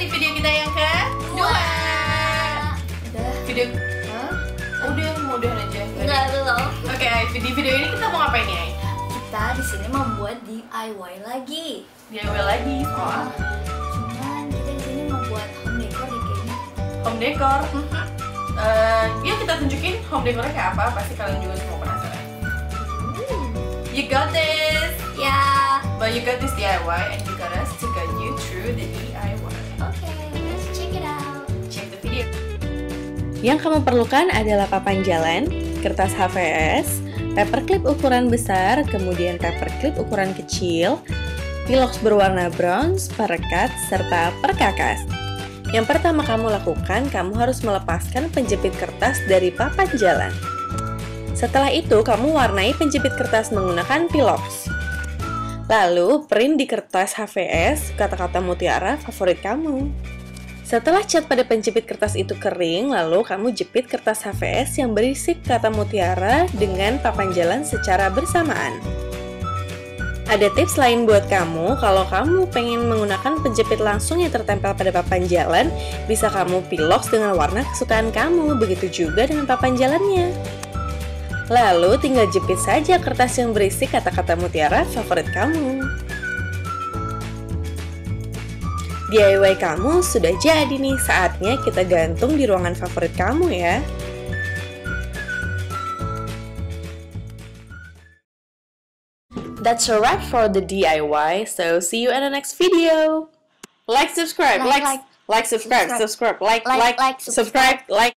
di video kita yang kedua. Udah. Video udah mudah aja. Enggak belum. Oke, di video ini kita mau ngapain ya? Kita di sini membuat DIY lagi. DIY lagi. Oh. Cuman kita di sini membuat home decor di kayaknya. Home decor. Ya kita tunjukin home decornya kayak apa. Pasti kalian juga semua penasaran. You got this. Yeah. But you got this DIY and you got us to guide you through the DIY. Okay, let's check it out. Check the video. Yang kamu perlukan adalah papan jalan, kertas HVS, paperclip ukuran besar, kemudian paperclip ukuran kecil, pilox berwarna bronze, perekat, serta perkakas. Yang pertama kamu lakukan, kamu harus melepaskan penjepit kertas dari papan jalan. Setelah itu, kamu warnai penjepit kertas menggunakan pilox. Lalu, print di kertas HVS kata-kata mutiara favorit kamu. Setelah cat pada penjepit kertas itu kering, lalu kamu jepit kertas HVS yang berisi kata mutiara dengan papan jalan secara bersamaan. Ada tips lain buat kamu, kalau kamu pengen menggunakan penjepit langsung yang tertempel pada papan jalan, bisa kamu pilox dengan warna kesukaan kamu, begitu juga dengan papan jalannya. Lalu tinggal jepit saja kertas yang berisi kata-kata mutiara favorit kamu. DIY kamu sudah jadi nih, saatnya kita gantung di ruangan favorit kamu ya. That's a wrap for the DIY. So see you in the next video. Like, subscribe, like, subscribe, like, subscribe, like, subscribe, like.